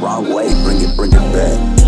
wrong way, bring it back.